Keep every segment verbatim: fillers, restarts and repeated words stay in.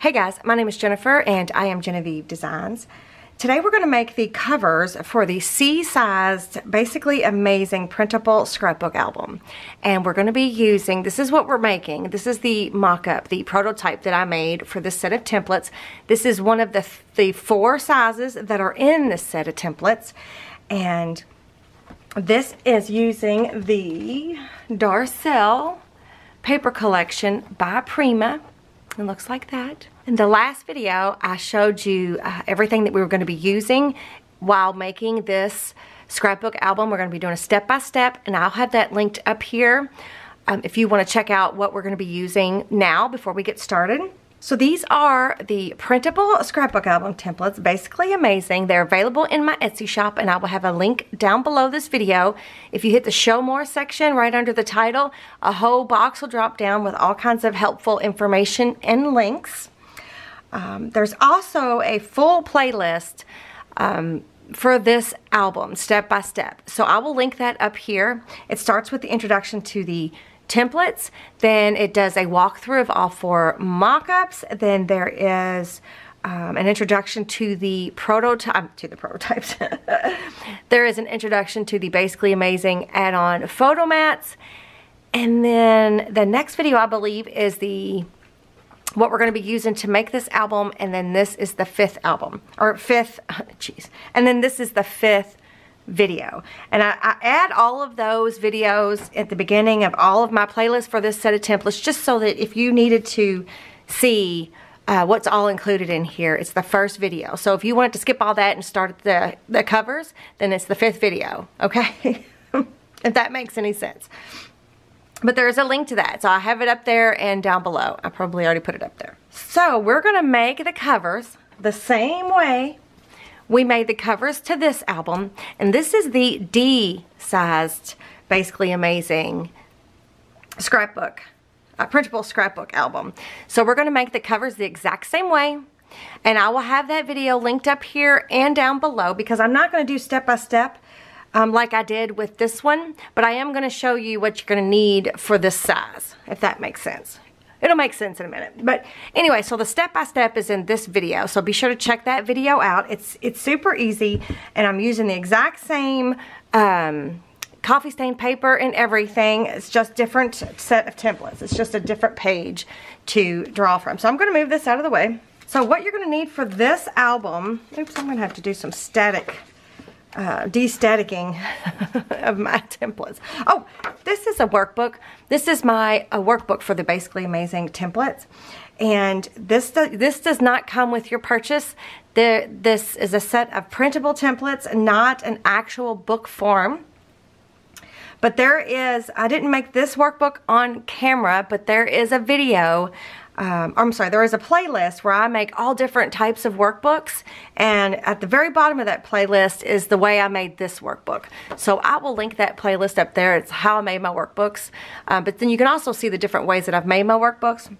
Hey guys, my name is Jennifer and I am Eve Designs. Today we're going to make the covers for the C-sized, Basically Amazing printable scrapbook album. And we're going to be using, this is what we're making. This is the mock-up, the prototype that I made for this set of templates. This is one of the, the four sizes that are in this set of templates. And this is using the Darcelle Paper Collection by Prima. It looks like that. In the last video, I showed you uh, everything that we were going to be using while making this scrapbook album. We're going to be doing a step-by-step, and I'll have that linked up here um, if you want to check out what we're going to be using now before we get started. So these are the printable scrapbook album templates, Basically Amazing. They're available in my Etsy shop, and I will have a link down below this video. If you hit the show more section right under the title, a whole box will drop down with all kinds of helpful information and links. Um, there's also a full playlist um, for this album, step by step. So I will link that up here. It starts with the introduction to the templates, then it does a walkthrough of all four mock-ups, then there is um, an introduction to the prototype, to the prototypes. There is an introduction to the Basically Amazing add-on photo mats, and then the next video, I believe, is the what we're going to be using to make this album, and then this is the fifth album, or fifth, geez, and then this is the fifth video. And I, I add all of those videos at the beginning of all of my playlists for this set of templates, just so that if you needed to see uh, what's all included in here, it's the first video. So if you wanted to skip all that and start at the, the covers, then it's the fifth video, okay? If that makes any sense. But there is a link to that, so I have it up there and down below. I probably already put it up there. So we're going to make the covers the same way we made the covers to this album, and this is the D-sized, Basically Amazing scrapbook, a printable scrapbook album. So we're gonna make the covers the exact same way, and I will have that video linked up here and down below, because I'm not gonna do step-by-step um, like I did with this one, but I am gonna show you what you're gonna need for this size, if that makes sense. It'll make sense in a minute. But anyway, so the step-by-step is in this video. So be sure to check that video out. It's it's super easy, and I'm using the exact same um, coffee stain paper and everything. It's just different set of templates. It's just a different page to draw from. So I'm going to move this out of the way. So what you're going to need for this album, oops, I'm going to have to do some static, uh, de-staticking of my templates. Oh, this is a workbook. This is my a workbook for the Basically Amazing templates, and this do, this does not come with your purchase. The, this is a set of printable templates, not an actual book form. But there is, I didn't make this workbook on camera, but there is a video. Um, I'm sorry, there is a playlist where I make all different types of workbooks, and at the very bottom of that playlist is the way I made this workbook. So I will link that playlist up there. It's how I made my workbooks, um, but then you can also see the different ways that I've made my workbooks.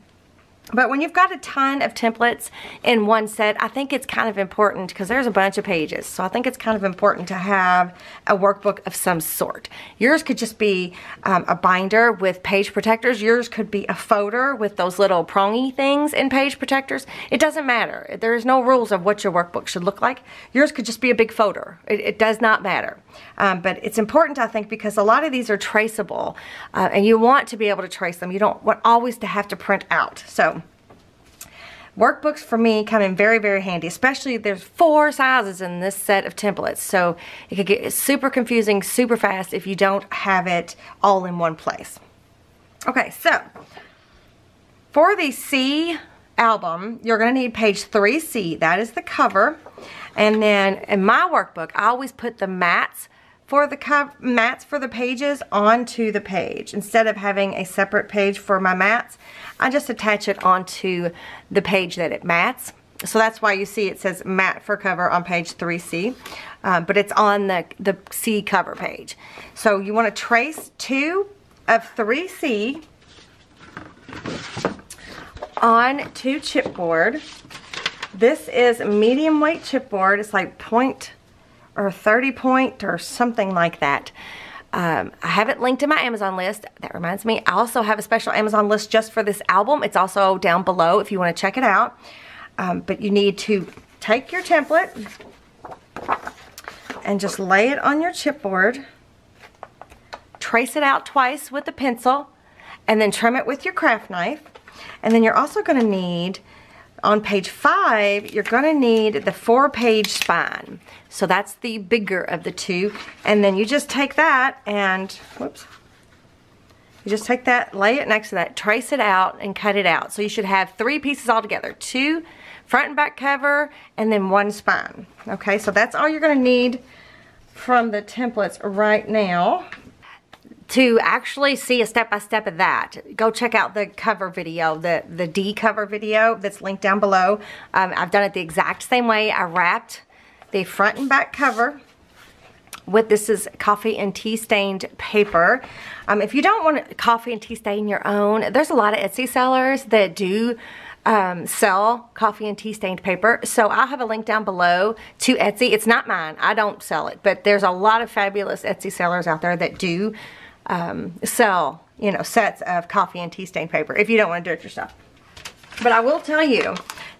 But when you've got a ton of templates in one set, I think it's kind of important, because there's a bunch of pages, so I think it's kind of important to have a workbook of some sort. Yours could just be um, a binder with page protectors. Yours could be a folder with those little prongy things and page protectors. It doesn't matter. There's no rules of what your workbook should look like. Yours could just be a big folder. It, it does not matter. Um, but it's important, I think, because a lot of these are traceable, uh, and you want to be able to trace them. You don't want always to have to print out. So workbooks for me come in very, very handy, especially there's four sizes in this set of templates. So it could get super confusing super fast if you don't have it all in one place. Okay, so for the C album, you're going to need page three C. That is the cover. And then in my workbook, I always put the mats for the co mats for the pages onto the page. Instead of having a separate page for my mats, I just attach it onto the page that it mats. So that's why you see it says mat for cover on page three C, um, but it's on the, the C cover page. So you want to trace two of three C on to chipboard. This is medium weight chipboard. It's like point or thirty point or something like that. Um, I haven't linked to my Amazon list. That reminds me, I also have a special Amazon list just for this album. It's also down below if you want to check it out. Um, but you need to take your template and just lay it on your chipboard, trace it out twice with a pencil, and then trim it with your craft knife. And then you're also going to need, on page five, you're going to need the four page spine. So that's the bigger of the two. And then you just take that and, whoops, you just take that, lay it next to that, trace it out and cut it out. So you should have three pieces all together, two front and back cover, and then one spine. Okay, so that's all you're going to need from the templates right now. To actually see a step-by-step of that, go check out the cover video, the, the D cover video that's linked down below. Um, I've done it the exact same way. I wrapped the front and back cover with, this is coffee and tea stained paper. Um, if you don't want coffee and tea stain your own, there's a lot of Etsy sellers that do Um, sell coffee and tea stained paper. So I'll have a link down below to Etsy. It's not mine. I don't sell it, but there's a lot of fabulous Etsy sellers out there that do um, sell, you know, sets of coffee and tea stained paper if you don't want to do it yourself. But I will tell you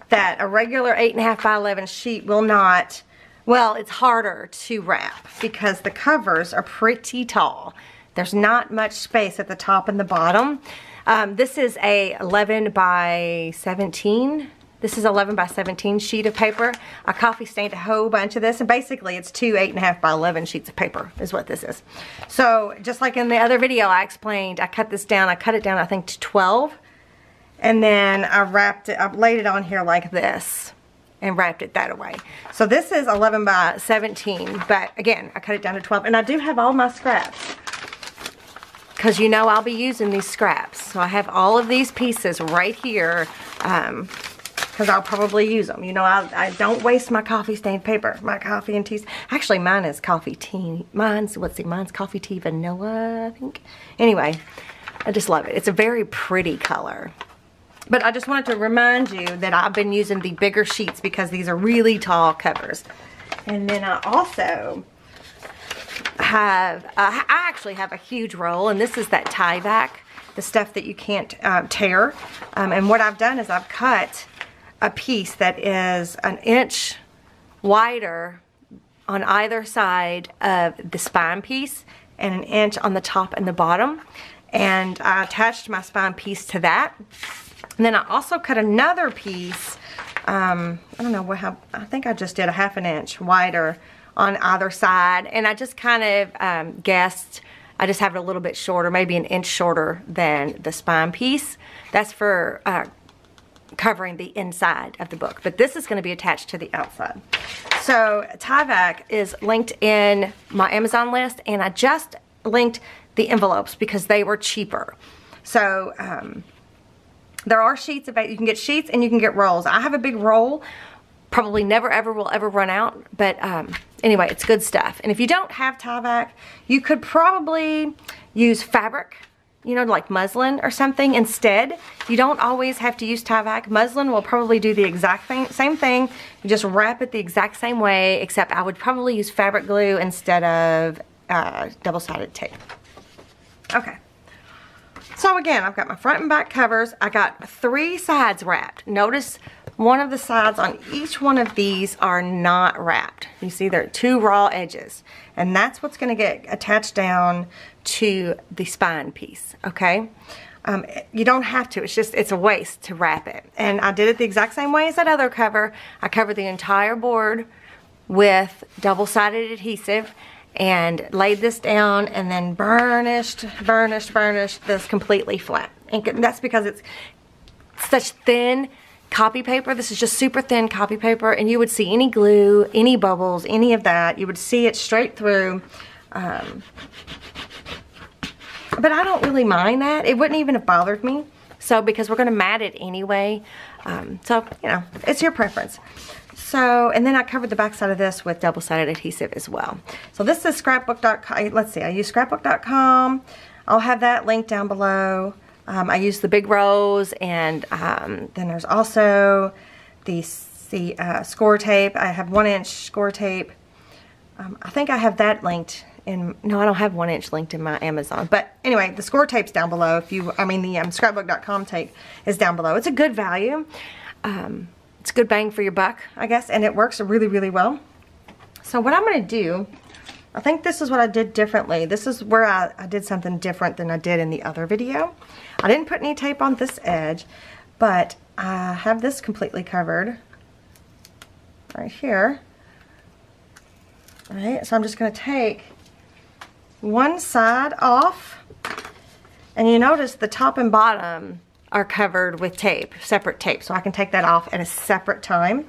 that a regular eight and a half by eleven sheet will not, well, it's harder to wrap because the covers are pretty tall. There's not much space at the top and the bottom. Um, this is a eleven by seventeen. This is eleven by seventeen sheet of paper. I coffee stained a whole bunch of this, and basically it's two eight and a half by eleven sheets of paper is what this is. So just like in the other video I explained, I cut this down. I cut it down, I think, to twelve, and then I wrapped it. I laid it on here like this and wrapped it that away. So this is eleven by seventeen, but again, I cut it down to twelve, and I do have all my scraps, because you know I'll be using these scraps. So I have all of these pieces right here because um, I'll probably use them. You know, I, I don't waste my coffee stained paper, my coffee and tea. Actually, mine is coffee tea. Mine's, let's see, mine's coffee tea vanilla, I think. Anyway, I just love it. It's a very pretty color. But I just wanted to remind you that I've been using the bigger sheets because these are really tall covers. And then I also have, uh, I actually have a huge roll, and this is that Tyvek, the stuff that you can't uh, tear. Um, and what I've done is I've cut a piece that is an inch wider on either side of the spine piece and an inch on the top and the bottom. And I attached my spine piece to that. And then I also cut another piece, um, I don't know what, how, I think I just did a half an inch wider on either side, and I just kind of um, guessed. I just have it a little bit shorter, maybe an inch shorter than the spine piece. That's for uh, covering the inside of the book, but this is going to be attached to the outside. So Tyvek is linked in my Amazon list, and I just linked the envelopes because they were cheaper. So um, there are sheets about, you can get sheets and you can get rolls. I have a big roll. Probably never ever will ever run out, but um, anyway, it's good stuff. And if you don't have Tyvek, you could probably use fabric, you know, like muslin or something instead. You don't always have to use Tyvek. Muslin will probably do the exact thing, same thing. You just wrap it the exact same way, except I would probably use fabric glue instead of uh, double-sided tape. Okay. So again, I've got my front and back covers. I got three sides wrapped. Notice one of the sides on each one of these are not wrapped. You see there are two raw edges, and that's what's going to get attached down to the spine piece, okay? Um, you don't have to. It's just, it's a waste to wrap it. And I did it the exact same way as that other cover. I covered the entire board with double-sided adhesive and laid this down, and then burnished, burnished, burnished this completely flat. And that's because it's such thin copy paper. This is just super thin copy paper, and you would see any glue, any bubbles, any of that. You would see it straight through. Um, but I don't really mind that. It wouldn't even have bothered me. So, because we're going to mat it anyway. Um, so, you know, it's your preference. So, and then I covered the back side of this with double-sided adhesive as well. So this is scrapbook dot com. Let's see, I use scrapbook dot com. I'll have that linked down below. Um, I use the big rolls, and um, then there's also the, the uh, score tape. I have one inch score tape. Um, I think I have that linked in, no, I don't have one inch linked in my Amazon. But anyway, the score tape's down below. If you, I mean, the um, scrapbook dot com tape is down below. It's a good value. Um, it's a good bang for your buck, I guess, and it works really, really well. So what I'm going to do, I think this is what I did differently. This is where I, I did something different than I did in the other video. I didn't put any tape on this edge, but I have this completely covered right here. All right, so I'm just going to take one side off, and you notice the top and bottom are covered with tape, separate tape, so I can take that off at a separate time.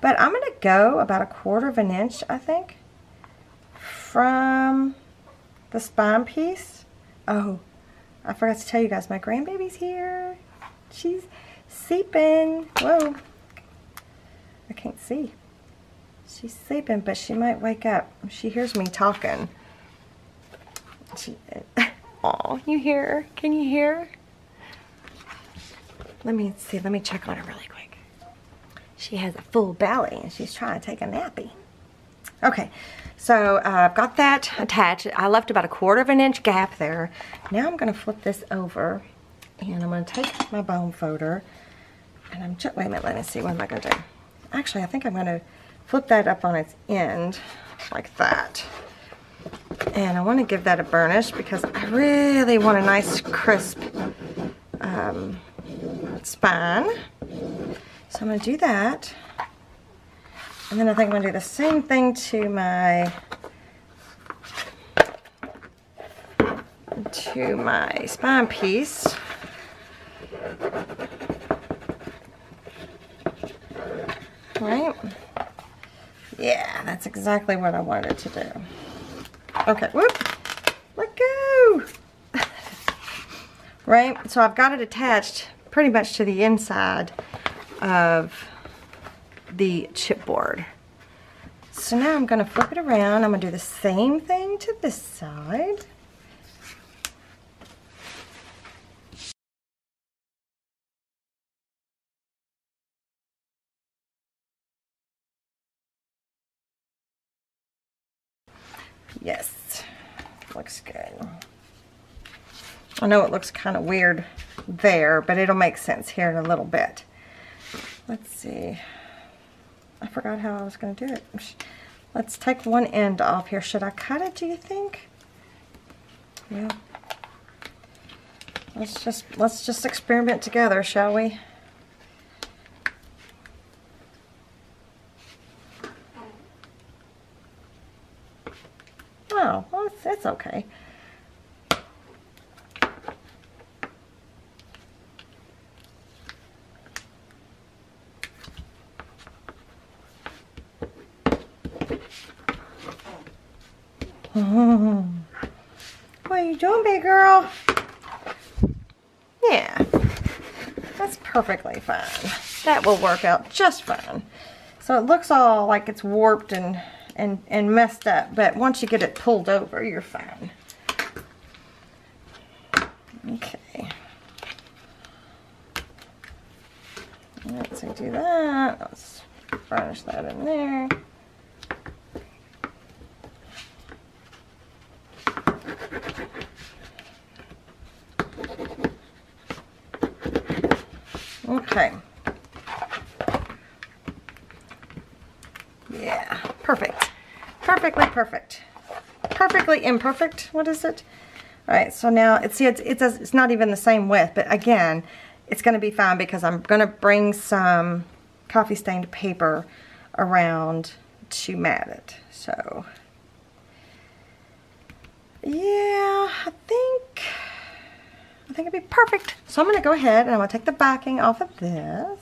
But I'm going to go about a quarter of an inch, I think, from the spine piece. Oh, I forgot to tell you guys, my grandbaby's here. She's sleeping. Whoa, I can't see. She's sleeping, but she might wake up. She hears me talking. She, oh, you hear her? Can you hear her? Let me see. Let me check on her really quick. She has a full belly, and she's trying to take a nappy. Okay, so uh, I've got that attached. I left about a quarter of an inch gap there. Now I'm going to flip this over, and I'm going to take my bone folder, and I'm just, wait a minute, let me see. What am I going to do? Actually, I think I'm going to flip that up on its end like that. And I want to give that a burnish because I really want a nice crisp um, spine. So I'm going to do that. And then I think I'm going to do the same thing to my to my spine piece. Right? Yeah, that's exactly what I wanted to do. Okay, whoop, let go. Right, so I've got it attached pretty much to the inside of the chipboard. So now I'm gonna flip it around. I'm gonna do the same thing to this side. Yes, looks good. I know it looks kind of weird there, but it'll make sense here in a little bit. Let's see. I forgot how I was going to do it. Let's take one end off here. Should I cut it, do you think? Yeah. Let's just let's just experiment together, shall we? Oh, well, that's okay. Oh. What are you doing, big girl? Yeah, that's perfectly fine. That will work out just fine. So it looks all like it's warped and and and messed up, but once you get it pulled over, you're fine. Okay. Let's see, do that. Let's burnish that in there. Okay. Yeah, perfect. Perfectly perfect. Perfectly imperfect. What is it? All right, so now it's, it's, it's, it's not even the same width, but again, it's going to be fine because I'm going to bring some coffee stained paper around to mat it. So, yeah, I think... I think it'd be perfect. So I'm going to go ahead and I'm going to take the backing off of this.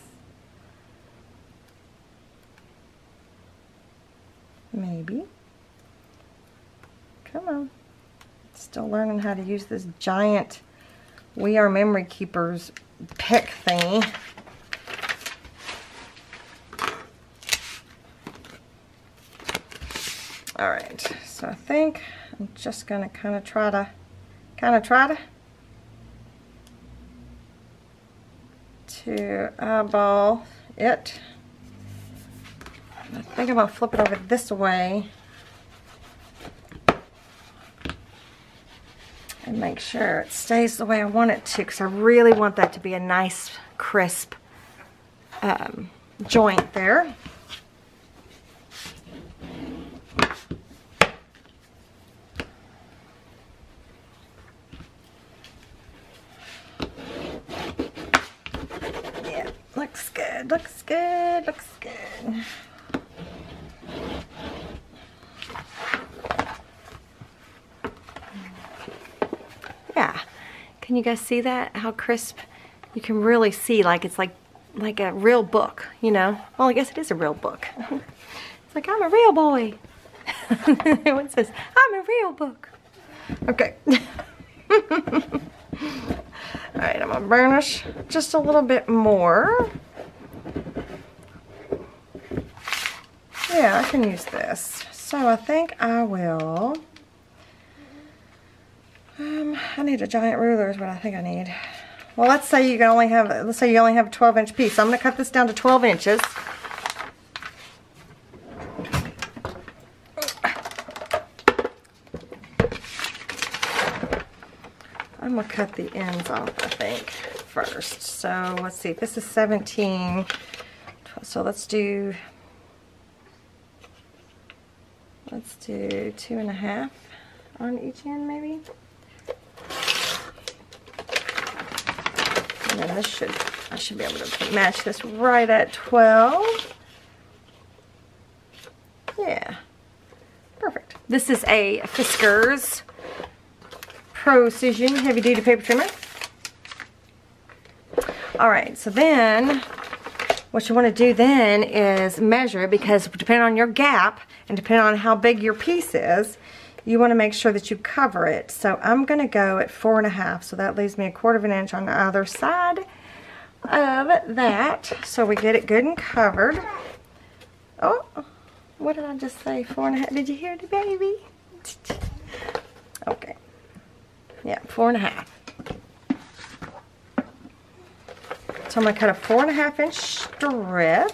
Maybe. Come on. Still learning how to use this giant We Are Memory Keepers pick thingy. All right. So I think I'm just going to kind of try to, kind of try to, to eyeball it. I think I'm going to flip it over this way and make sure it stays the way I want it to, because I really want that to be a nice, crisp um, joint there. Yeah, looks good, looks good, looks good. Can you guys see that? How crisp? You can really see, like it's like like a real book, you know? Well, I guess it is a real book. It's like, I'm a real boy. It says, I'm a real book. Okay. All right, I'm gonna burnish just a little bit more. Yeah, I can use this. So I think I will... Um, I need a giant ruler is what I think I need. Well, let's say you can only have, let's say you only have a twelve inch piece. So I'm going to cut this down to twelve inches. I'm going to cut the ends off, I think, first. So let's see, this is seventeen. So let's do, let's do two and a half on each end maybe. And then this should, I should be able to match this right at twelve. Yeah, perfect. This is a Fiskars Precision Heavy Duty Paper Trimmer. All right, so then what you want to do then is measure, because depending on your gap and depending on how big your piece is, you want to make sure that you cover it. So I'm going to go at four and a half. So that leaves me a quarter of an inch on the other side of that. So we get it good and covered. Oh, what did I just say? Four and a half. Did you hear the baby? Okay. Yeah, four and a half. So I'm going to cut a four and a half inch strip.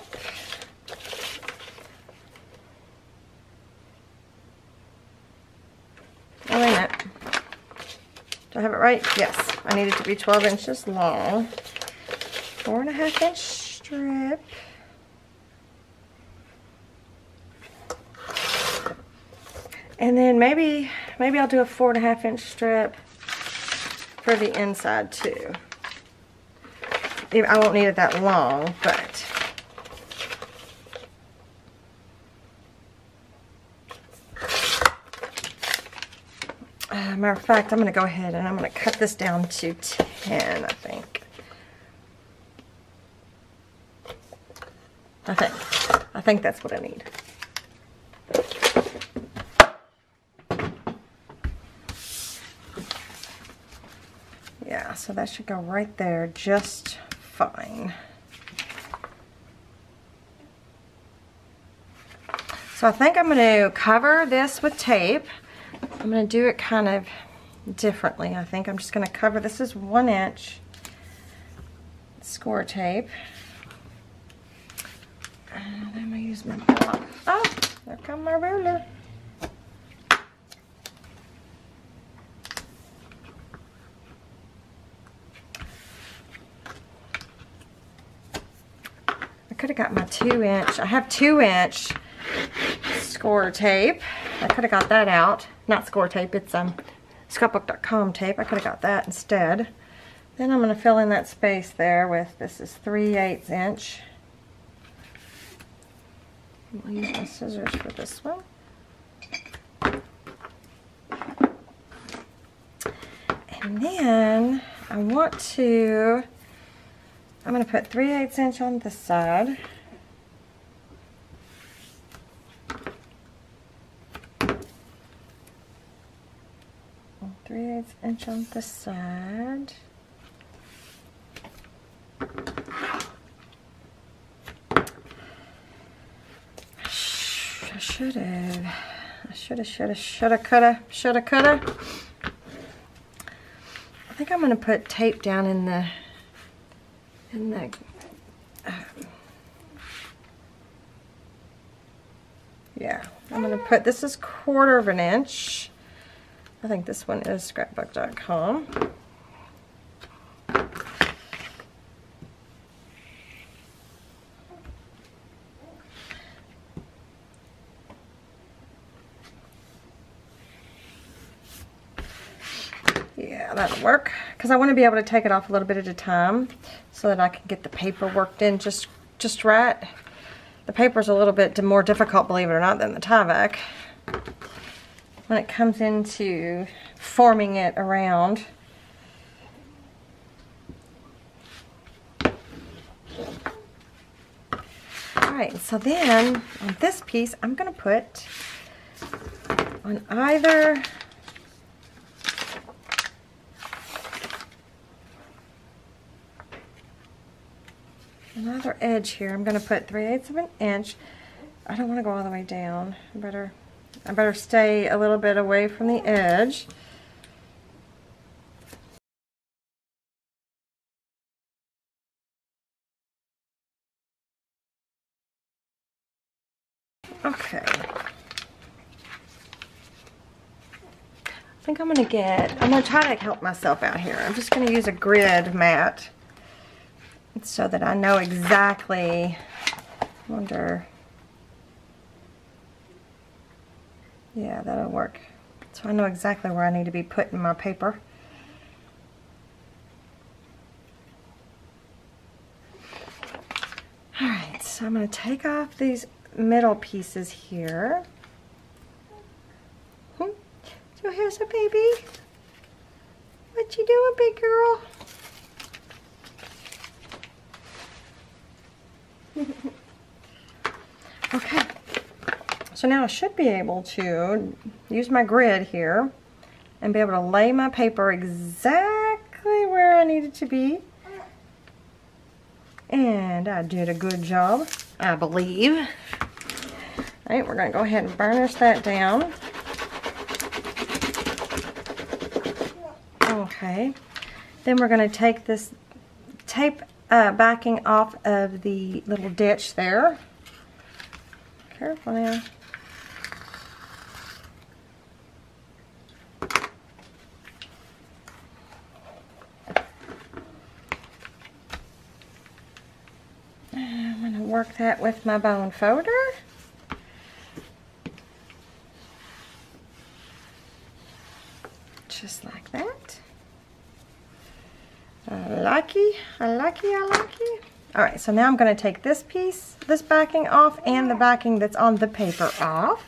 Oh, wait a minute. Do I have it right? Yes. I need it to be twelve inches long. Four and a half inch strip. And then maybe, maybe I'll do a four and a half inch strip for the inside too. I won't need it that long, but... Uh, matter of fact, I'm going to go ahead and I'm going to cut this down to ten, I think. I think. I think that's what I need. Yeah, so that should go right there just fine. So I think I'm going to cover this with tape. I'm going to do it kind of differently. I think I'm just going to cover, this is one inch score tape. And I'm going to use my block. Oh, there comes my ruler. I could have got my two inch, I have two inch score tape. I could have got that out. Not score tape, it's um, scrapbook dot com tape. I could have got that instead. Then I'm going to fill in that space there with, this is three eighths inch. I'll use my scissors for this one. And then I want to, I'm going to put three eighths inch on this side. three eighths inch on this side. I should have, I should have, should have, should have, could have, should have, could have. I think I'm going to put tape down in the, in the, uh, yeah, I'm going to put, this is quarter of an inch. I think this one is scrapbook dot com. Yeah, that'll work, because I want to be able to take it off a little bit at a time so that I can get the paper worked in just just right. The paper's a little bit more difficult, believe it or not, than the Tyvek. When it comes into forming it around. Alright, so then on this piece I'm going to put on either Another edge here. I'm going to put three eighths of an inch. I don't want to go all the way down. I better, I better stay a little bit away from the edge. Okay. I think I'm going to get, I'm going to try to help myself out here. I'm just going to use a grid mat, so that I know exactly. I wonder. Yeah, that'll work. So I know exactly where I need to be putting my paper. Alright, so I'm going to take off these middle pieces here. Hmm. So here's a baby. What you doing, big girl? Okay, so now I should be able to use my grid here and be able to lay my paper exactly where I need it to be. And I did a good job, I believe. All right, we're going to go ahead and burnish that down. Okay, then we're going to take this tape Uh, backing off of the little ditch there. Careful now. I'm going to work that with my bone folder. Just like that. I like you, I like you, I like you. All right, so now I'm going to take this piece, this backing off, and the backing that's on the paper off.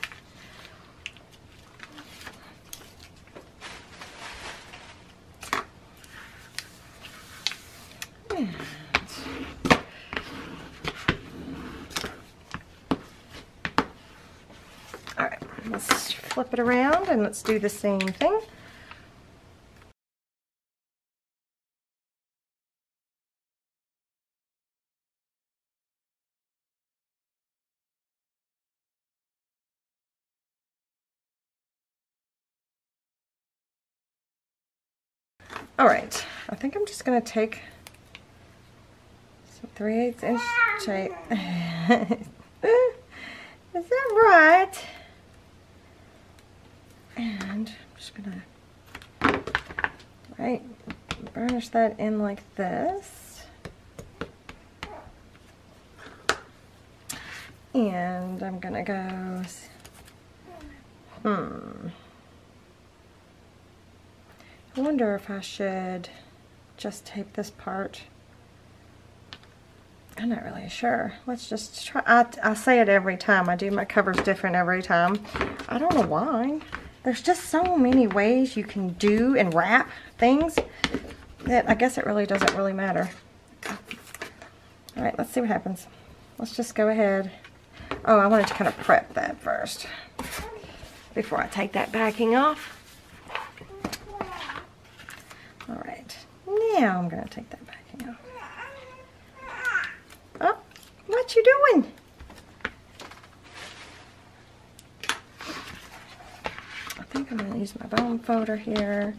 And all right, let's flip it around and let's do the same thing. Alright, I think I'm just going to take some three eighths inch tape. Is that right? And I'm just going to, right, burnish that in like this. And I'm going to go, hmm. I wonder if I should just tape this part. I'm not really sure. Let's just try. I, I say it every time. I do my covers different every time. I don't know why. There's just so many ways you can do and wrap things that I guess it really doesn't really matter. All right, let's see what happens. Let's just go ahead. Oh, I wanted to kind of prep that first before I take that backing off. Alright, now I'm going to take that backing off. Oh, what you doing? I think I'm going to use my bone folder here.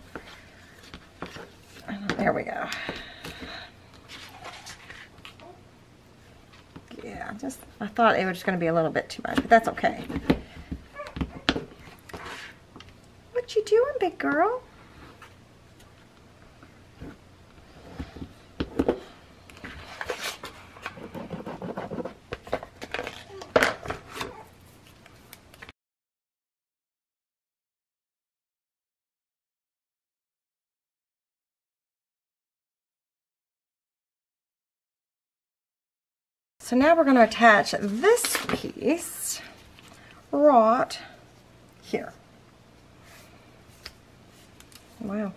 And there we go. Yeah, just I thought it was just going to be a little bit too much, but that's okay. What What you doing, big girl? So now we're going to attach this piece right here. Wow.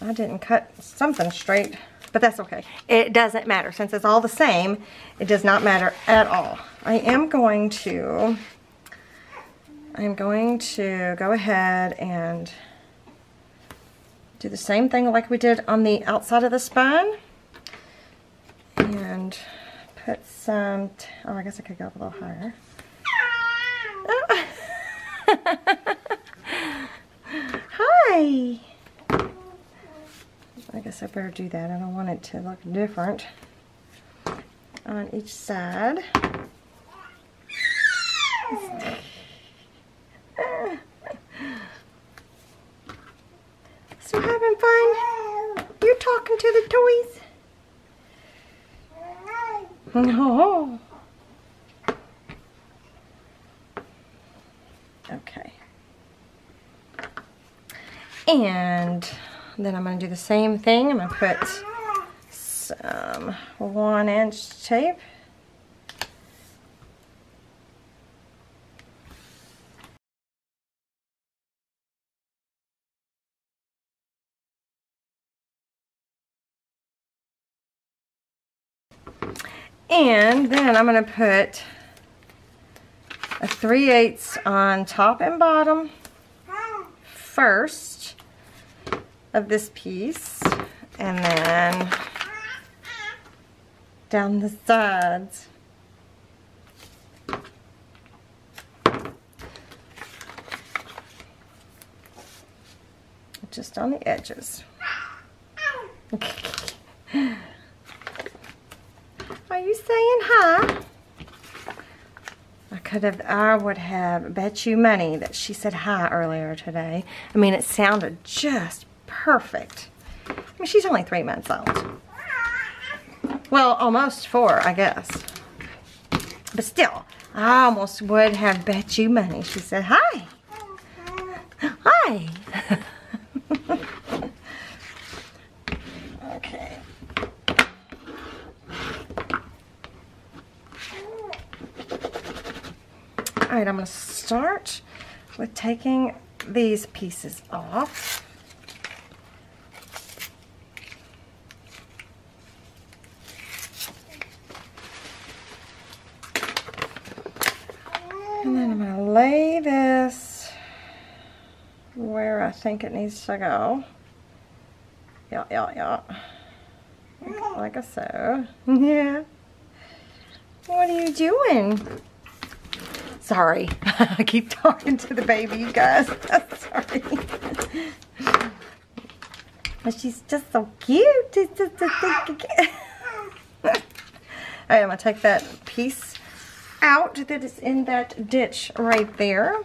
I didn't cut something straight, but that's okay. It doesn't matter. Since it's all the same, it does not matter at all. I am going to, I'm going to go ahead and do the same thing like we did on the outside of the spine. And put some, oh, I guess I could go up a little higher. Oh. Hi! I guess I better do that. I don't want it to look different on each side. So having fun? You're talking to the toys? No. Okay. And then I'm going to do the same thing. I'm going to put some one inch tape. And then I'm going to put a three eighths on top and bottom first of this piece, and then down the sides. Just on the edges. Okay. Are you saying hi? I could have, I would have bet you money that she said hi earlier today. I mean, it sounded just perfect. I mean, she's only three months old. Well, almost four, I guess. But still, I almost would have bet you money. She said hi. Hi. Okay. All right, I'm going to start with taking these pieces off. And then I'm going to lay this where I think it needs to go. Yeah, yeah, yeah. Like a so. Yeah. What are you doing? Sorry, I keep talking to the baby, you guys. Sorry. But she's just so cute. Just, just, just, just cute. All right, I'm going to take that piece out that is in that ditch right there.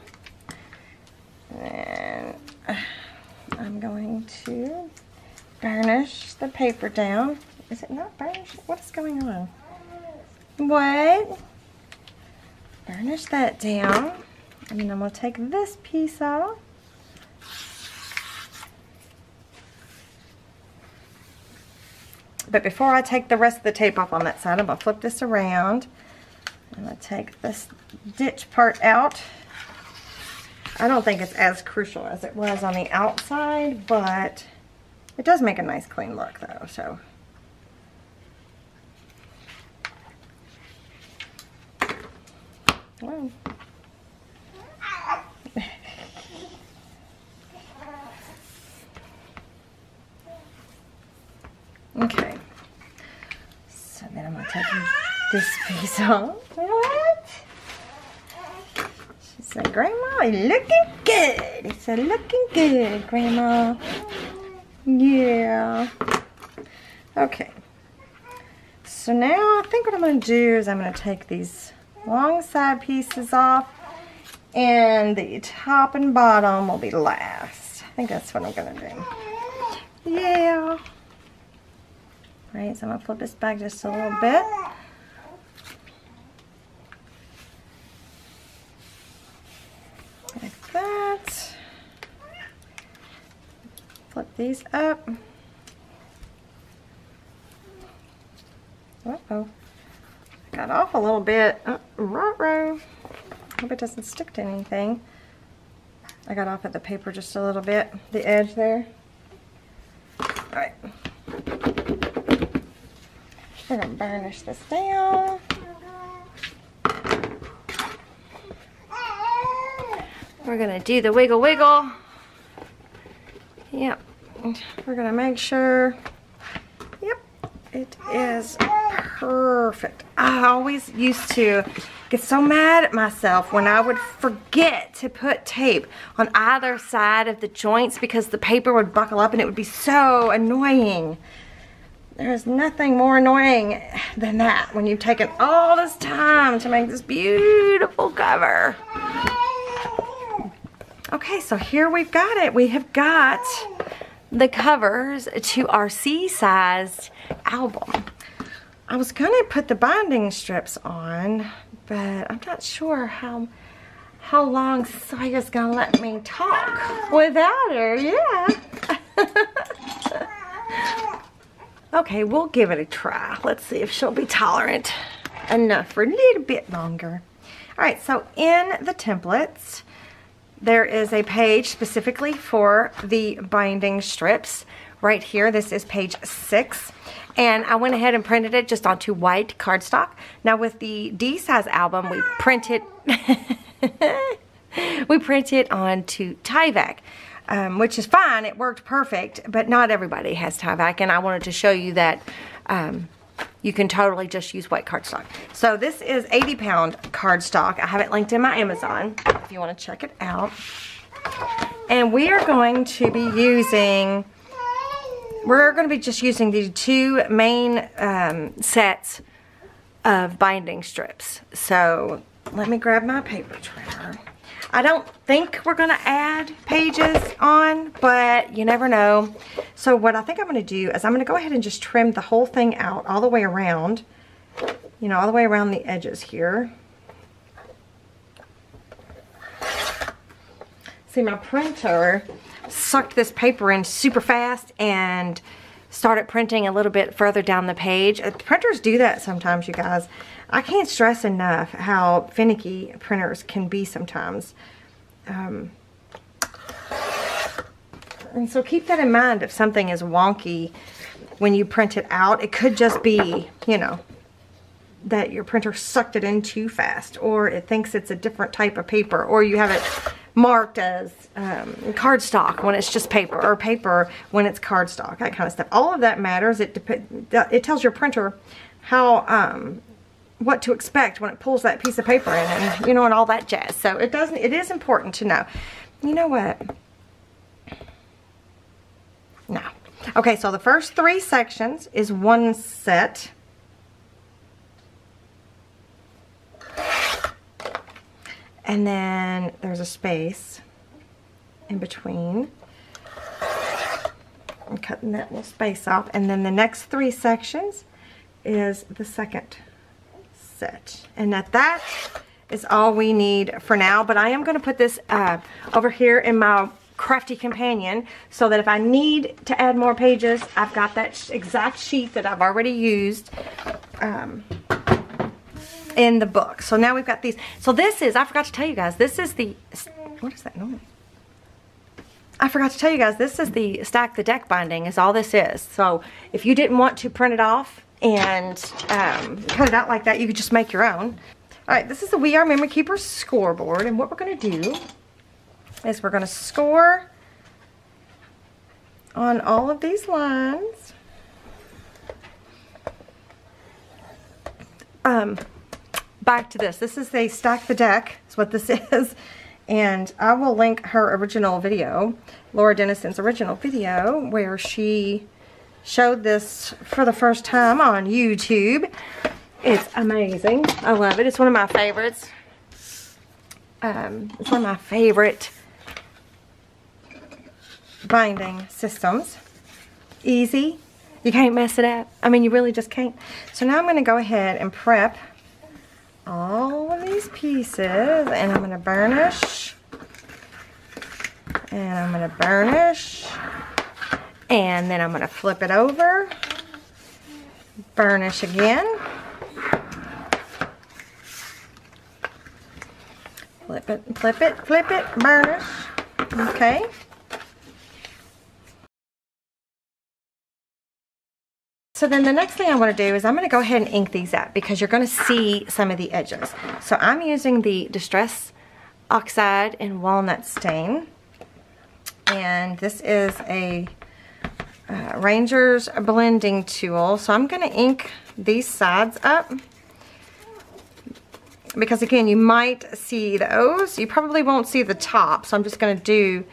And I'm going to burnish the paper down. Is it not burnished? What is going on? What? Burnish that down, and then I'm going to take this piece off. But before I take the rest of the tape off on that side, I'm going to flip this around. I'm going to take this ditch part out. I don't think it's as crucial as it was on the outside, but it does make a nice clean look though, so. Wow. Okay, so then I'm going to take this piece off. What? She said, Grandma, you're looking good. It's a looking good, Grandma. Yeah. Okay, so now I think what I'm going to do is I'm going to take these long side pieces off and the top and bottom will be last. I think that's what I'm gonna do. Yeah. All right, so I'm gonna flip this back just a little bit. Like that. Flip these up. Uh-oh. I got off a little bit. Uh, ruh-roh. Hope it doesn't stick to anything. I got off at the paper just a little bit, the edge there. Alright. We're gonna burnish this down. We're gonna do the wiggle wiggle. Yep. We're gonna make sure. Yep. It is perfect. I always used to get so mad at myself when I would forget to put tape on either side of the joints because the paper would buckle up and it would be so annoying. There's nothing more annoying than that when you've taken all this time to make this beautiful cover. Okay, so here we've got it. We have got the covers to our C-sized album. I was gonna put the binding strips on, but I'm not sure how how long Saya's gonna let me talk without her. Yeah. Okay, we'll give it a try. Let's see if she'll be tolerant enough for a little bit longer. All right, so in the templates, there is a page specifically for the binding strips. Right here, this is page six. And I went ahead and printed it just onto white cardstock. Now with the D-size album, we printed we printed onto Tyvek, um, which is fine. It worked perfect, but not everybody has Tyvek, and I wanted to show you that um, you can totally just use white cardstock. So this is eighty pound cardstock. I have it linked in my Amazon if you want to check it out. And we are going to be using. We're going to be just using the two main um, sets of binding strips. So let me grab my paper trimmer. I don't think we're going to add pages on, but you never know. So what I think I'm going to do is I'm going to go ahead and just trim the whole thing out all the way around. You know, all the way around the edges here. See, my printer sucked this paper in super fast and started printing a little bit further down the page. Printers do that sometimes, you guys. I can't stress enough how finicky printers can be sometimes. Um, and so keep that in mind if something is wonky when you print it out. It could just be, you know, that your printer sucked it in too fast, or it thinks it's a different type of paper, or you have it marked as um, cardstock when it's just paper, or paper when it's cardstock, that kind of stuff. All of that matters. It it tells your printer how um, what to expect when it pulls that piece of paper in, and you know, and all that jazz. So it doesn't. It is important to know. You know what? No. Okay. So the first three sections is one set. And then there's a space in between. I'm cutting that little space off. And then the next three sections is the second set. And that, that is all we need for now. But I am going to put this uh, over here in my Crafty Companion so that if I need to add more pages, I've got that exact sheet that I've already used. Um, in the book. So now we've got these. So this is, I forgot to tell you guys, this is the, what is that noise? I forgot to tell you guys, this is the Stack the Deck binding is all this is. So if you didn't want to print it off and um, cut it out like that, you could just make your own. All right, this is the We Are Memory Keepers scoreboard, and what we're gonna do is we're gonna score on all of these lines. Um, Back to this. This is a Stack the Deck, is what this is. And I will link her original video, Laura Dennison's original video, where she showed this for the first time on YouTube. It's amazing. I love it. It's one of my favorites. Um, it's one of my favorite binding systems. Easy. You can't mess it up. I mean, you really just can't. So now I'm going to go ahead and prep all of these pieces, and I'm going to burnish, and I'm going to burnish, and then I'm going to flip it over, burnish again, flip it, flip it, flip it, burnish, okay. So then the next thing I want to do is I'm going to go ahead and ink these up because you're going to see some of the edges. So I'm using the Distress Oxide and Walnut Stain. And this is a uh, Ranger's blending tool. So I'm going to ink these sides up. Because again, you might see the O's. You probably won't see the top. So I'm just going to do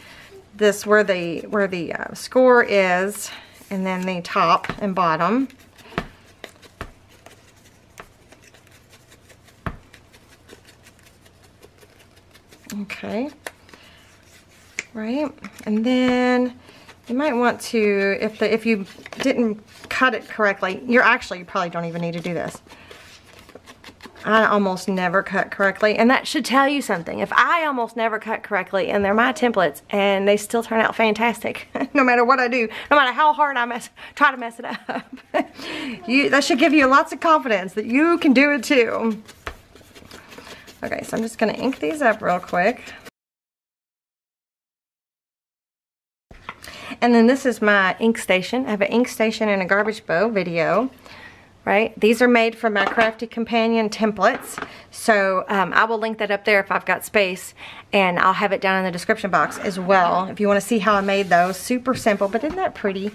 this where the, where the uh, score is. And then the top and bottom. Okay. Right. And then you might want to, if the if you didn't cut it correctly, you're actually you probably don't even need to do this. I almost never cut correctly, and that should tell you something. If I almost never cut correctly, and they're my templates, and they still turn out fantastic, no matter what I do, no matter how hard I mess, try to mess it up, you, that should give you lots of confidence that you can do it too. Okay, so I'm just gonna ink these up real quick. And then this is my ink station. I have an ink station and a garbage bowl video. Right? These are made from my Crafty Companion templates, so um, I will link that up there if I've got space, and I'll have it down in the description box as well if you want to see how I made those. Super simple, but isn't that pretty?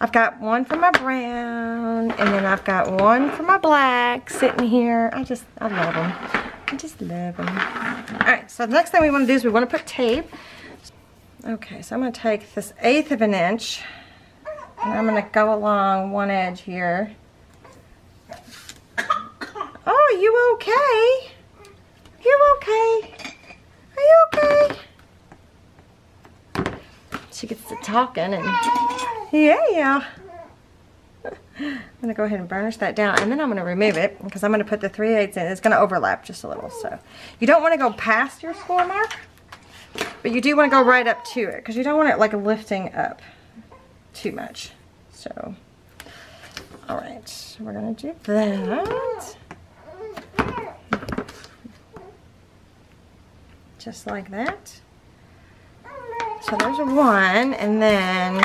I've got one for my brown, and then I've got one for my black sitting here. I just, I love them. I just love them. Alright, so the next thing we want to do is we want to put tape. Okay, so I'm going to take this eighth of an inch, and I'm going to go along one edge here. Are you okay? You okay? Are you okay? She gets to talking and yeah, yeah. I'm gonna go ahead and burnish that down, and then I'm gonna remove it because I'm gonna put the three eighths in. It's gonna overlap just a little, so you don't want to go past your score mark, but you do want to go right up to it because you don't want it like lifting up too much. So, all right, so we're gonna do that. Just like that. So there's one, and then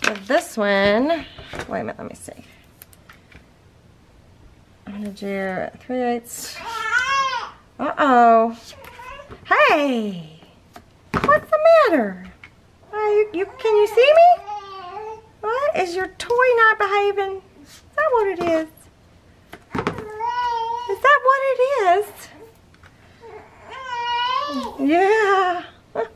for this one, wait a minute, let me see. I'm gonna do three eighths. Uh-oh. Hey, what's the matter? Are you, you can you see me? What is your toy not behaving? Is that what it is? Is that what it is? Yeah. And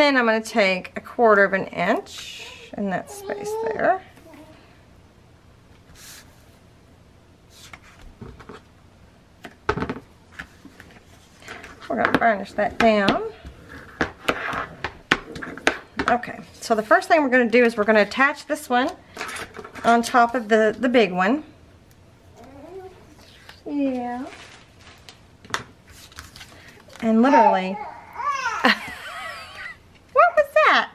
then I'm going to take a quarter of an inch in that space there. We're going to burnish that down. Okay, so the first thing we're going to do is we're going to attach this one on top of the, the big one. Yeah. And literally, what was that?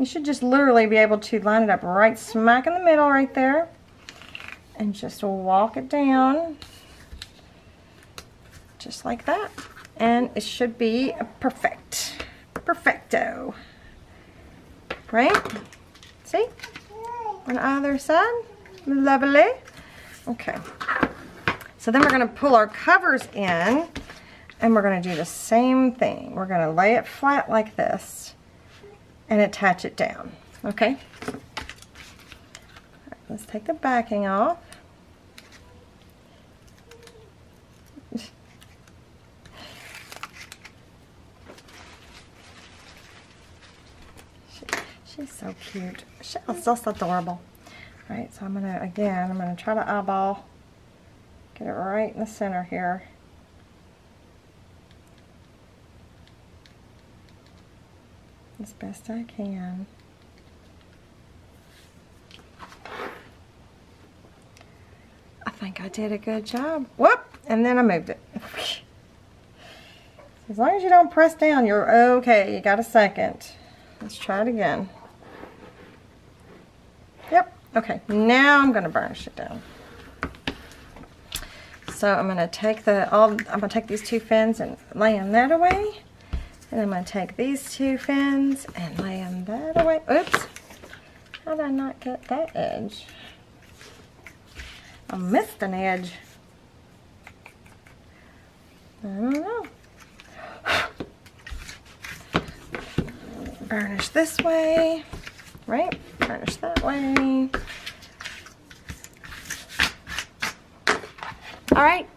You should just literally be able to line it up right smack in the middle right there. And just walk it down. Just like that. And it should be perfect. Perfecto. Right? See? On either side. Lovely. Okay. So then we're going to pull our covers in, and we're going to do the same thing. We're going to lay it flat like this and attach it down. Okay? All right, let's take the backing off. She's so cute. She's just adorable. All right, so I'm gonna, again, I'm gonna try to eyeball, get it right in the center here. As best I can. I think I did a good job. Whoop! And then I moved it. As long as you don't press down, you're okay. You got a second. Let's try it again. Yep. Okay. Now I'm going to burnish it down. So I'm going to take the all. I'm going to take these two fins and lay them that away. And I'm going to take these two fins and lay them that away. Oops. How did I not get that edge? I missed an edge. I don't know. Burnish this way, right? Burnish that way. All right.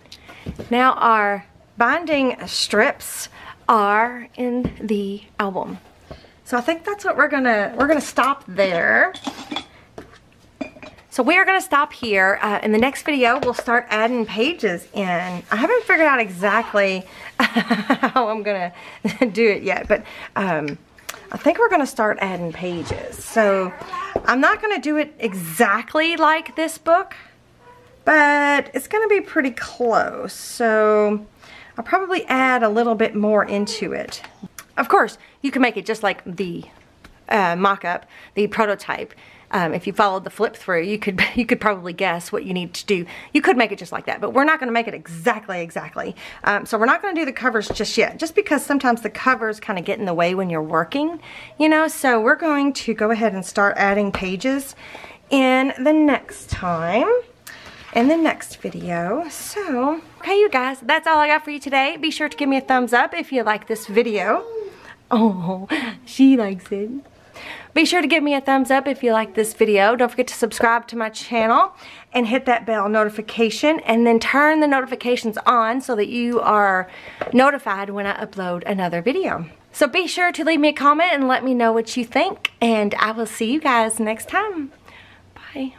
Now our binding strips are in the album. So I think that's what we're gonna we're gonna stop there. So we are gonna stop here. Uh, in the next video, we'll start adding pages in. I haven't figured out exactly how I'm gonna do it yet, but um, I think we're gonna start adding pages. So I'm not gonna do it exactly like this book, but it's gonna be pretty close. So I'll probably add a little bit more into it. Of course, you can make it just like the uh, mock-up, the prototype. Um, if you followed the flip through, you could you could probably guess what you need to do. You could make it just like that, but we're not going to make it exactly, exactly. Um, so we're not going to do the covers just yet, just because sometimes the covers kind of get in the way when you're working, you know. So we're going to go ahead and start adding pages in the next time. In the next video. So, okay you guys, that's all I got for you today. Be sure to give me a thumbs up if you like this video. Oh, she likes it. Be sure to give me a thumbs up if you like this video. Don't forget to subscribe to my channel and hit that bell notification, and then turn the notifications on so that you are notified when I upload another video. So be sure to leave me a comment and let me know what you think, and I will see you guys next time. Bye.